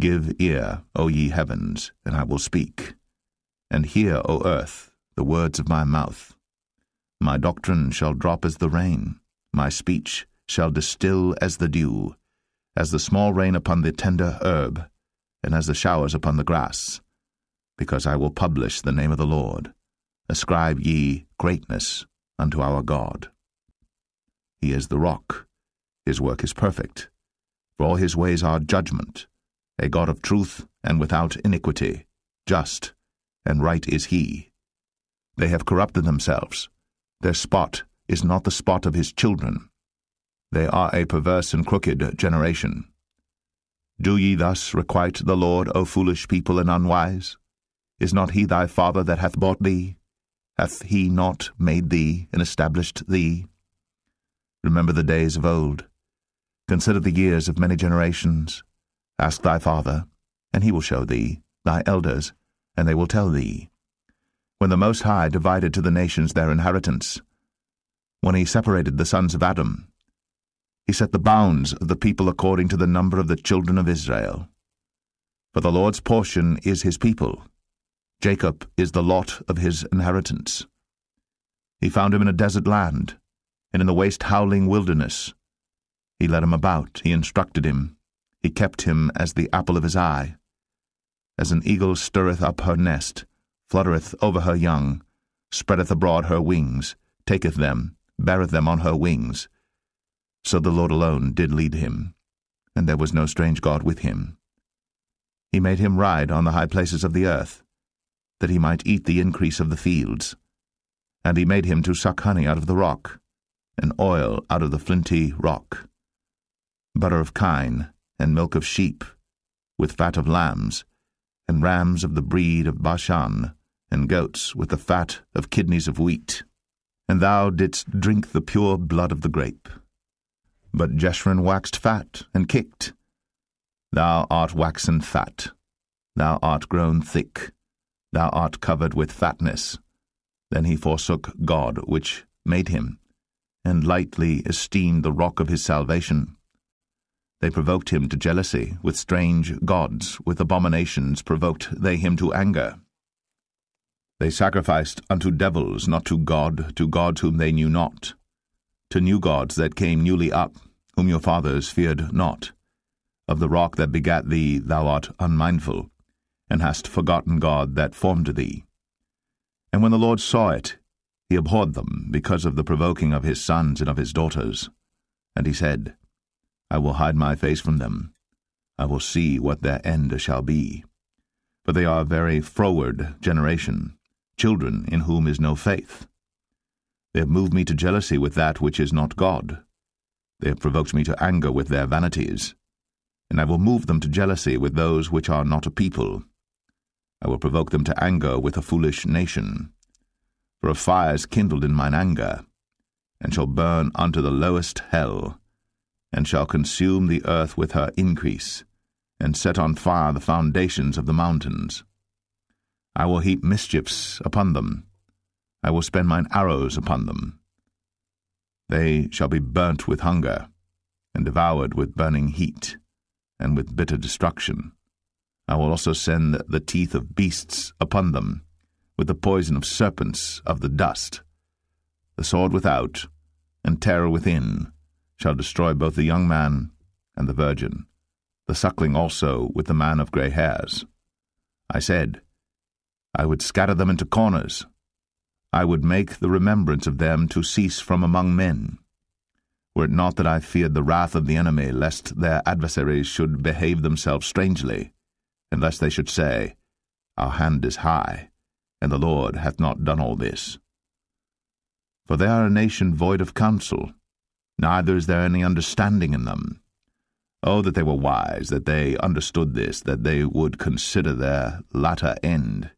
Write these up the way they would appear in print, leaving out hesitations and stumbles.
Give ear, O ye heavens, and I will speak, and hear, O earth, the words of my mouth. My doctrine shall drop as the rain, my speech shall distill as the dew, as the small rain upon the tender herb, and as the showers upon the grass. Because I will publish the name of the Lord. Ascribe ye greatness unto our God. He is the rock. His work is perfect. For all his ways are judgment. A God of truth and without iniquity. Just and right is he. They have corrupted themselves. Their spot is not the spot of his children. They are a perverse and crooked generation. Do ye thus requite the Lord, O foolish people and unwise? Is not he thy father that hath bought thee? Hath he not made thee and established thee? Remember the days of old. Consider the years of many generations. Ask thy father, and he will show thee, thy elders, and they will tell thee. When the Most High divided to the nations their inheritance, when he separated the sons of Adam, he set the bounds of the people according to the number of the children of Israel. For the Lord's portion is his people. Jacob is the lot of his inheritance. He found him in a desert land, and in the waste howling wilderness. He led him about, he instructed him, he kept him as the apple of his eye. As an eagle stirreth up her nest, fluttereth over her young, spreadeth abroad her wings, taketh them, beareth them on her wings. So the Lord alone did lead him, and there was no strange God with him. He made him ride on the high places of the earth, that he might eat the increase of the fields. And he made him to suck honey out of the rock, and oil out of the flinty rock, butter of kine, and milk of sheep, with fat of lambs, and rams of the breed of Bashan, and goats with the fat of kidneys of wheat. And thou didst drink the pure blood of the grape. But Jeshurun waxed fat and kicked. Thou art waxen fat, thou art grown thick, thou art covered with fatness. Then he forsook God which made him, and lightly esteemed the rock of his salvation. They provoked him to jealousy with strange gods, with abominations provoked they him to anger. They sacrificed unto devils, not to God, to gods whom they knew not, to new gods that came newly up, whom your fathers feared not. Of the rock that begat thee thou art unmindful, and hast forgotten God that formed thee. And when the Lord saw it, he abhorred them because of the provoking of his sons and of his daughters. And he said, I will hide my face from them. I will see what their end shall be. For they are a very froward generation, children in whom is no faith. They have moved me to jealousy with that which is not God. They have provoked me to anger with their vanities. And I will move them to jealousy with those which are not a people. I will provoke them to anger with a foolish nation. For a fire is kindled in mine anger, and shall burn unto the lowest hell, and shall consume the earth with her increase, and set on fire the foundations of the mountains. I will heap mischiefs upon them. I will spend mine arrows upon them. They shall be burnt with hunger, and devoured with burning heat, and with bitter destruction. I will also send the teeth of beasts upon them, with the poison of serpents of the dust. The sword without, and terror within, shall destroy both the young man and the virgin, the suckling also with the man of grey hairs. I said, I would scatter them into corners. I would make the remembrance of them to cease from among men. Were it not that I feared the wrath of the enemy, lest their adversaries should behave themselves strangely, and lest they should say, Our hand is high, and the Lord hath not done all this. For they are a nation void of counsel, neither is there any understanding in them. Oh, that they were wise, that they understood this, that they would consider their latter end.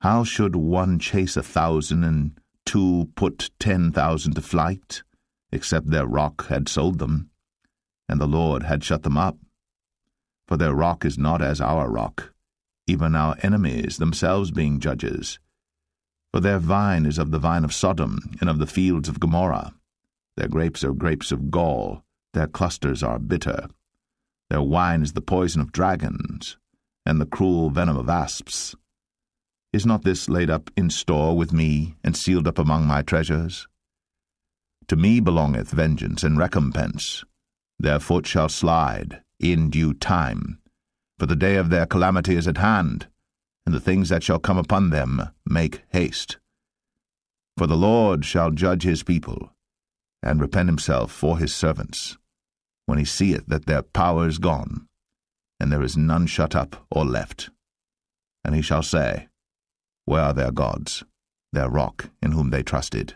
How should one chase 1,000 and two put 10,000 to flight, except their rock had sold them, and the Lord had shut them up? For their rock is not as our rock, even our enemies themselves being judges. For their vine is of the vine of Sodom and of the fields of Gomorrah. Their grapes are grapes of gall, their clusters are bitter. Their wine is the poison of dragons and the cruel venom of asps. Is not this laid up in store with me and sealed up among my treasures? To me belongeth vengeance and recompense. Their foot shall slide in due time, for the day of their calamity is at hand, and the things that shall come upon them make haste. For the Lord shall judge his people, and repent himself for his servants, when he seeth that their power is gone, and there is none shut up or left. And he shall say, Where are their gods, their rock in whom they trusted,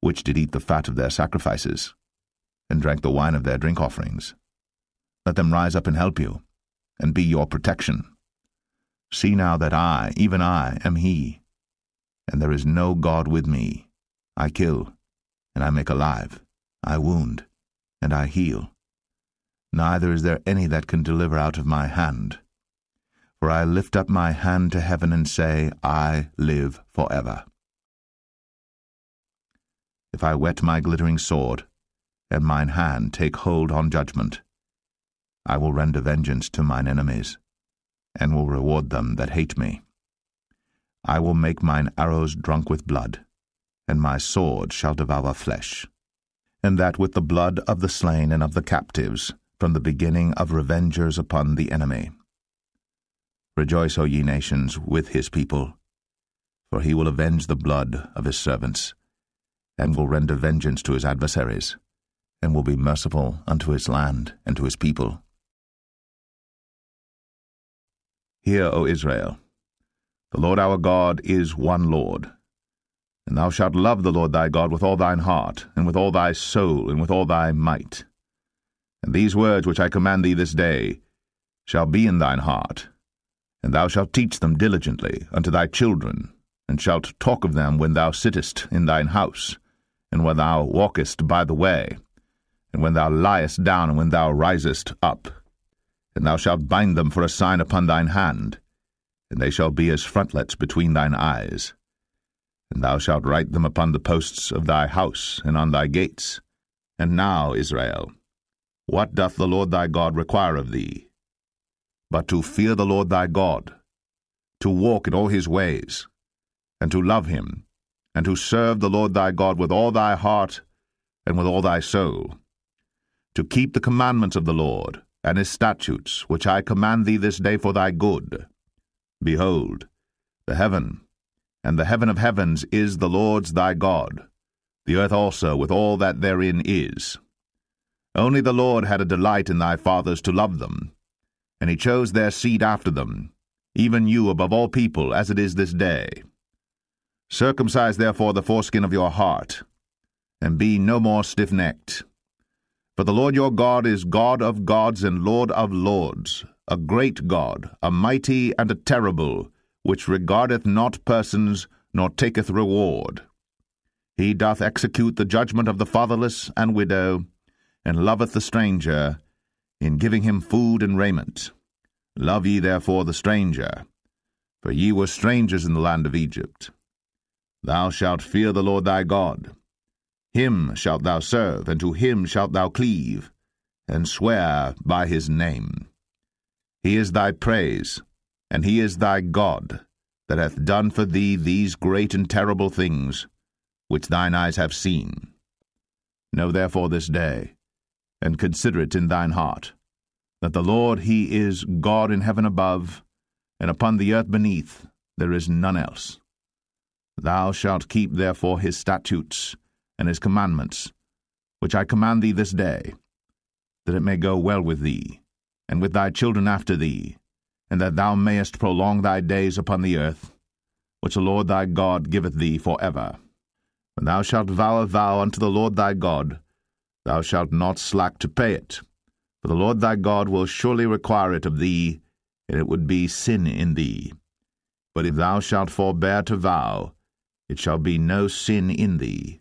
which did eat the fat of their sacrifices, and drank the wine of their drink offerings? Let them rise up and help you, and be your protection. See now that I, even I, am he, and there is no God with me. I kill, and I make alive. I wound, and I heal. Neither is there any that can deliver out of my hand. For I lift up my hand to heaven and say, I live forever. If I whet my glittering sword, and mine hand take hold on judgment, I will render vengeance to mine enemies, and will reward them that hate me. I will make mine arrows drunk with blood, and my sword shall devour flesh, and that with the blood of the slain and of the captives, from the beginning of revengers upon the enemy. Rejoice, O ye nations, with his people, for he will avenge the blood of his servants, and will render vengeance to his adversaries, and will be merciful unto his land and to his people. Hear, O Israel, the Lord our God is one Lord. And thou shalt love the Lord thy God with all thine heart, and with all thy soul, and with all thy might. And these words which I command thee this day shall be in thine heart, and thou shalt teach them diligently unto thy children, and shalt talk of them when thou sittest in thine house, and when thou walkest by the way, and when thou liest down, and when thou risest up. And thou shalt bind them for a sign upon thine hand, and they shall be as frontlets between thine eyes. And thou shalt write them upon the posts of thy house, and on thy gates. And now, Israel, what doth the Lord thy God require of thee? But to fear the Lord thy God, to walk in all his ways, and to love him, and to serve the Lord thy God with all thy heart and with all thy soul, to keep the commandments of the Lord and his statutes, which I command thee this day for thy good. Behold, the heaven, and the heaven of heavens, is the Lord's thy God, the earth also with all that therein is. Only the Lord had a delight in thy fathers to love them, and he chose their seed after them, even you above all people, as it is this day. Circumcise therefore the foreskin of your heart, and be no more stiff-necked. For the Lord your God is God of gods and Lord of lords, a great God, a mighty and a terrible, which regardeth not persons, nor taketh reward. He doth execute the judgment of the fatherless and widow, and loveth the stranger, in giving him food and raiment. Love ye therefore the stranger, for ye were strangers in the land of Egypt. Thou shalt fear the Lord thy God. Him shalt thou serve, and to him shalt thou cleave, and swear by his name. He is thy praise, and he is thy God, that hath done for thee these great and terrible things, which thine eyes have seen. Know therefore this day, and consider it in thine heart, that the Lord he is God in heaven above, and upon the earth beneath there is none else. Thou shalt keep therefore his statutes and his commandments, which I command thee this day, that it may go well with thee, and with thy children after thee, and that thou mayest prolong thy days upon the earth, which the Lord thy God giveth thee for ever. When thou shalt vow a vow unto the Lord thy God, thou shalt not slack to pay it, for the Lord thy God will surely require it of thee, and it would be sin in thee. But if thou shalt forbear to vow, it shall be no sin in thee.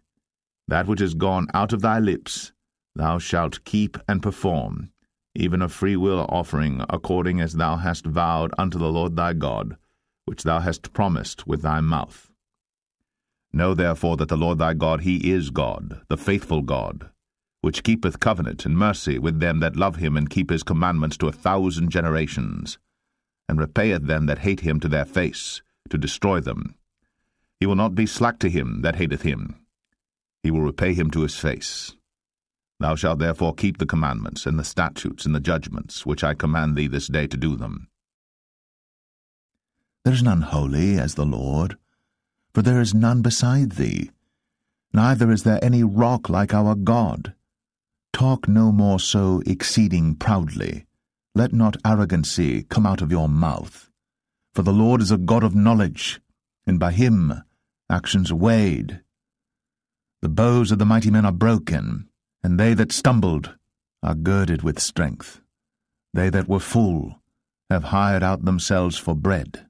That which is gone out of thy lips thou shalt keep and perform, even a freewill offering, according as thou hast vowed unto the Lord thy God, which thou hast promised with thy mouth. Know therefore that the Lord thy God, he is God, the faithful God, which keepeth covenant and mercy with them that love him and keep his commandments to 1,000 generations, and repayeth them that hate him to their face, to destroy them. He will not be slack to him that hateth him. He will repay him to his face. Thou shalt therefore keep the commandments, and the statutes, and the judgments, which I command thee this day to do them. There is none holy as the Lord, for there is none beside thee. Neither is there any rock like our God. Talk no more so exceeding proudly. Let not arrogancy come out of your mouth. For the Lord is a God of knowledge, and by him actions are weighed. The bows of the mighty men are broken, and they that stumbled are girded with strength. They that were full have hired out themselves for bread,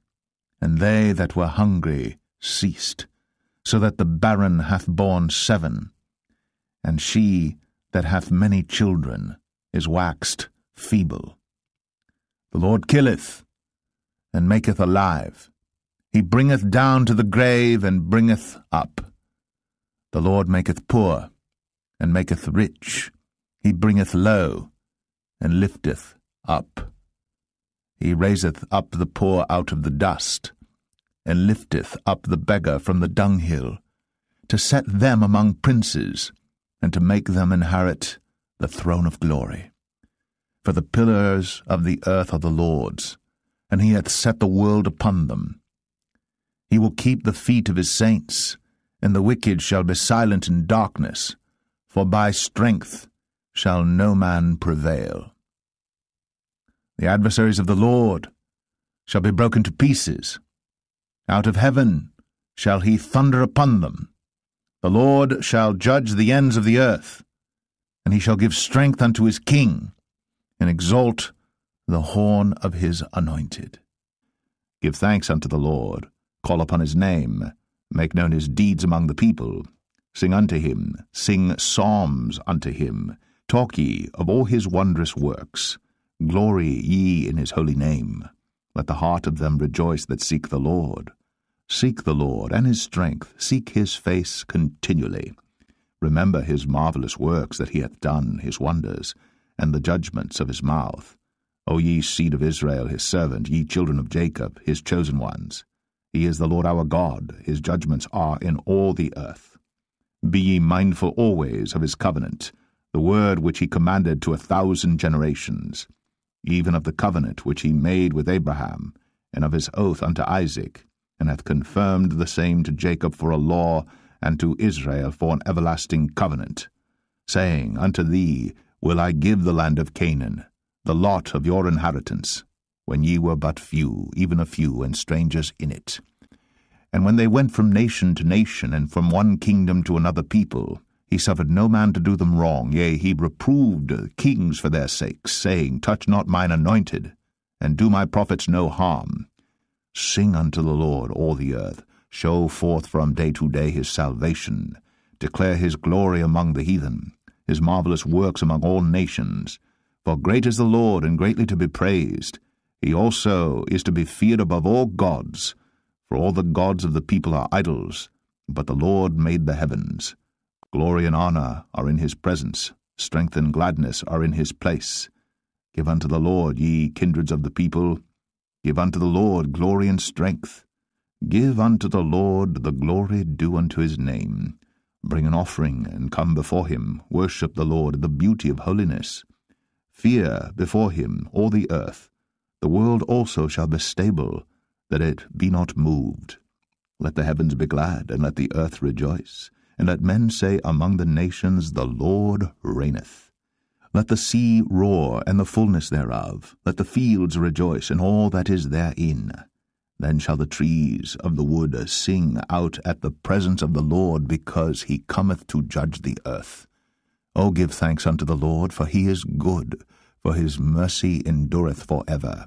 and they that were hungry ceased, so that the barren hath borne 7, and she that hath many children is waxed feeble. The Lord killeth, and maketh alive. He bringeth down to the grave, and bringeth up. The Lord maketh poor, and maketh rich. He bringeth low, and lifteth up. He raiseth up the poor out of the dust, and lifteth up the beggar from the dunghill, to set them among princes, and to make them inherit the throne of glory. For the pillars of the earth are the Lord's, and he hath set the world upon them. He will keep the feet of his saints, and the wicked shall be silent in darkness, for by strength shall no man prevail. The adversaries of the Lord shall be broken to pieces. Out of heaven shall he thunder upon them. The Lord shall judge the ends of the earth, and he shall give strength unto his king, and exalt the horn of his anointed. Give thanks unto the Lord, call upon his name, make known his deeds among the people. Sing unto him, sing psalms unto him. Talk ye of all his wondrous works. Glory ye in his holy name. Let the heart of them rejoice that seek the Lord. Seek the Lord and his strength. Seek his face continually. Remember his marvelous works that he hath done, his wonders, and the judgments of his mouth. O ye seed of Israel, his servant, ye children of Jacob, his chosen ones. He is the Lord our God. His judgments are in all the earth. Be ye mindful always of his covenant, the word which he commanded to 1,000 generations. Even of the covenant which he made with Abraham, and of his oath unto Isaac, and hath confirmed the same to Jacob for a law, and to Israel for an everlasting covenant, saying, Unto thee will I give the land of Canaan, the lot of your inheritance, when ye were but few, even a few, and strangers in it. And when they went from nation to nation, and from one kingdom to another people, he suffered no man to do them wrong, yea, he reproved kings for their sakes, saying, Touch not mine anointed, and do my prophets no harm. Sing unto the Lord, all the earth. Show forth from day to day his salvation. Declare his glory among the heathen, his marvelous works among all nations. For great is the Lord, and greatly to be praised. He also is to be feared above all gods. For all the gods of the people are idols, but the Lord made the heavens. Glory and honor are in his presence, strength and gladness are in his place. Give unto the Lord, ye kindreds of the people. Give unto the Lord glory and strength. Give unto the Lord the glory due unto his name. Bring an offering, and come before him. Worship the Lord in the beauty of holiness. Fear before him all the earth. The world also shall be stable, that it be not moved. Let the heavens be glad, and let the earth rejoice. And let men say among the nations, The Lord reigneth. Let the sea roar, and the fullness thereof. Let the fields rejoice, and all that is therein. Then shall the trees of the wood sing out at the presence of the Lord, because he cometh to judge the earth. O give thanks unto the Lord, for he is good, for his mercy endureth for ever.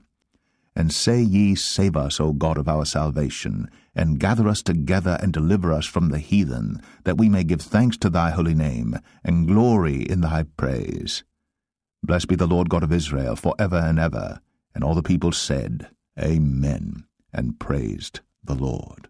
And say ye, Save us, O God of our salvation, and gather us together and deliver us from the heathen, that we may give thanks to thy holy name, and glory in thy praise. Blessed be the Lord God of Israel, for ever and ever. And all the people said, Amen, and praised the Lord.